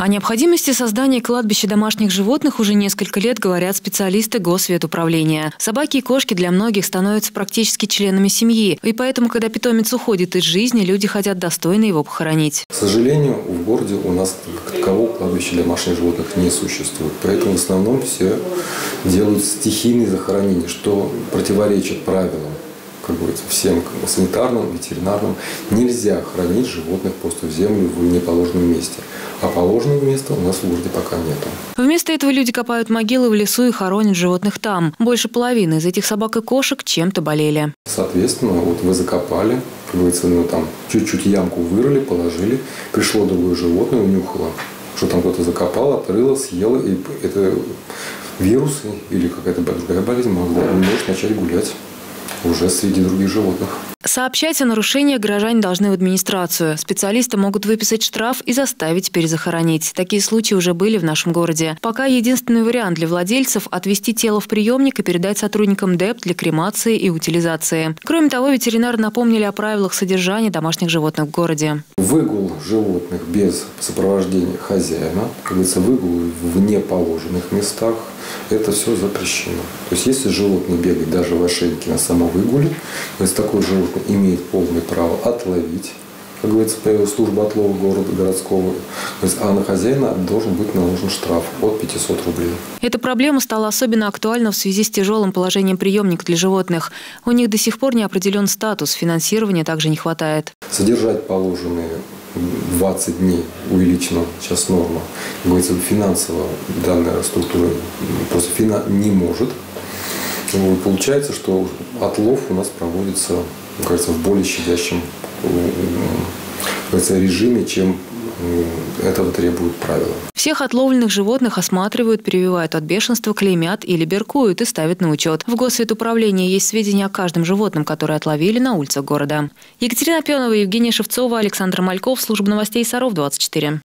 О необходимости создания кладбища домашних животных уже несколько лет говорят специалисты Госветуправления. Собаки и кошки для многих становятся практически членами семьи, и поэтому, когда питомец уходит из жизни, люди хотят достойно его похоронить. К сожалению, в городе у нас как такового кладбища домашних животных не существует, поэтому в основном все делают стихийные захоронения, что противоречит правилам. Как говорится, всем санитарным, ветеринарным нельзя хранить животных просто в землю в неположенном месте. А положенного места у нас в городе пока нет. Вместо этого люди копают могилы в лесу и хоронят животных там. Больше половины из этих собак и кошек чем-то болели. Соответственно, вот вы закопали, как говорится, ну, там чуть-чуть ямку вырыли, положили, пришло другое животное, унюхало, что там кто-то закопал, отрыло, съело, и это вирус или какая-то другая болезнь может начать гулять уже среди других животных. Сообщать о нарушениях горожане должны в администрацию. Специалисты могут выписать штраф и заставить перезахоронить. Такие случаи уже были в нашем городе. Пока единственный вариант для владельцев – отвезти тело в приемник и передать сотрудникам ДЭП для кремации и утилизации. Кроме того, ветеринары напомнили о правилах содержания домашних животных в городе. Выгул животных без сопровождения хозяина, как говорится, выгул в неположенных местах – это все запрещено. То есть если животное бегает даже в ошейнике на самовыгуле, то есть такой же имеет полное право отловить, как говорится, служба отлова города городского, а на хозяина должен быть наложен штраф от 500 рублей. Эта проблема стала особенно актуальна в связи с тяжелым положением приемника для животных. У них до сих пор не определен статус, финансирования также не хватает. Содержать положенные 20 дней увеличена сейчас норма. Как говорится, финансово данная структура просто не может. И получается, что отлов у нас проводится, кажется, в более щадящем режиме, чем этого требуют правила. Всех отловленных животных осматривают, прививают от бешенства, клеймят или беркуют и ставят на учет. В Госветуправлении есть сведения о каждом животном, которое отловили на улицах города. Екатерина Пенова, Евгения Шевцова, Александр Мальков, служба новостей Саров, 24.